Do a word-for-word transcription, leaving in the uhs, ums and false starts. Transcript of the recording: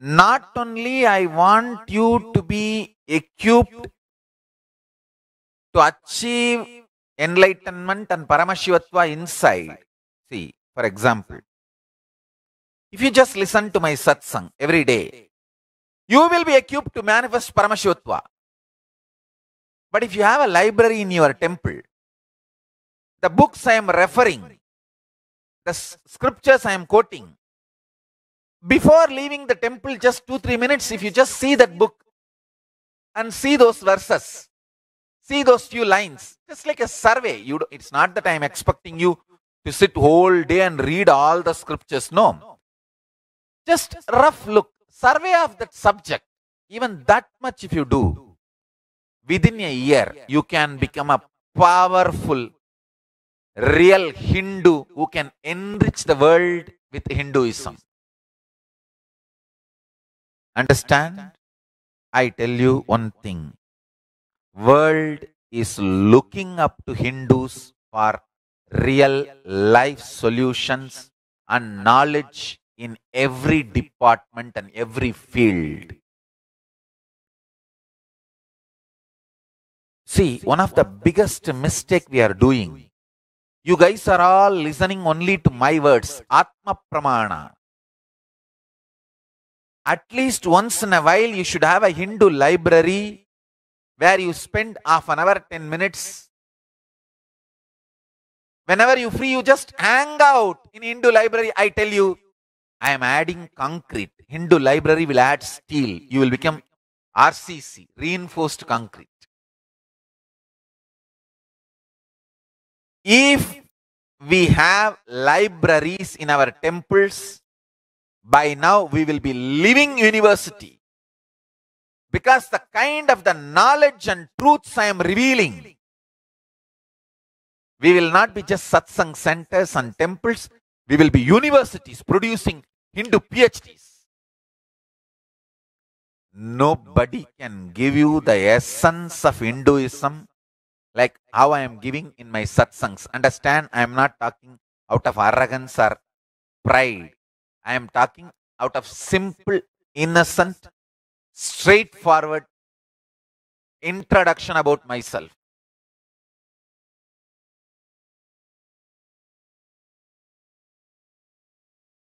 Not only I want you to be equipped to achieve enlightenment and Paramashivatva inside. See, for example, if you just listen to my satsang every day, you will be equipped to manifest Paramashivatva. But if you have a library in your temple, the books I am referring, the scriptures I am quoting, before leaving the temple, just two, three minutes, if you just see that book and see those verses, see those few lines, just like a survey. You do, it's not that I am expecting you to sit whole day and read all the scriptures. No. Just rough look, survey of that subject. Even that much if you do, within a year, you can become a powerful, real Hindu who can enrich the world with Hinduism. Understand? I tell you one thing. World is looking up to Hindus for real life solutions and knowledge in every department and every field. See, one of the biggest mistake we are doing, you guys are all listening only to my words, Atma Pramana. At least once in a while, you should have a Hindu library where you spend half an hour, ten minutes. Whenever you free, you just hang out in Hindu library. I tell you, I am adding concrete. Hindu library will add steel. You will become R C C, reinforced concrete. If we have libraries in our temples, by now, we will be living university, because the kind of the knowledge and truths I am revealing, we will not be just satsang centers and temples, we will be universities producing Hindu PhDs. Nobody can give you the essence of Hinduism like how I am giving in my satsangs. Understand, I am not talking out of arrogance or pride. I am talking out of simple, innocent, straightforward introduction about myself.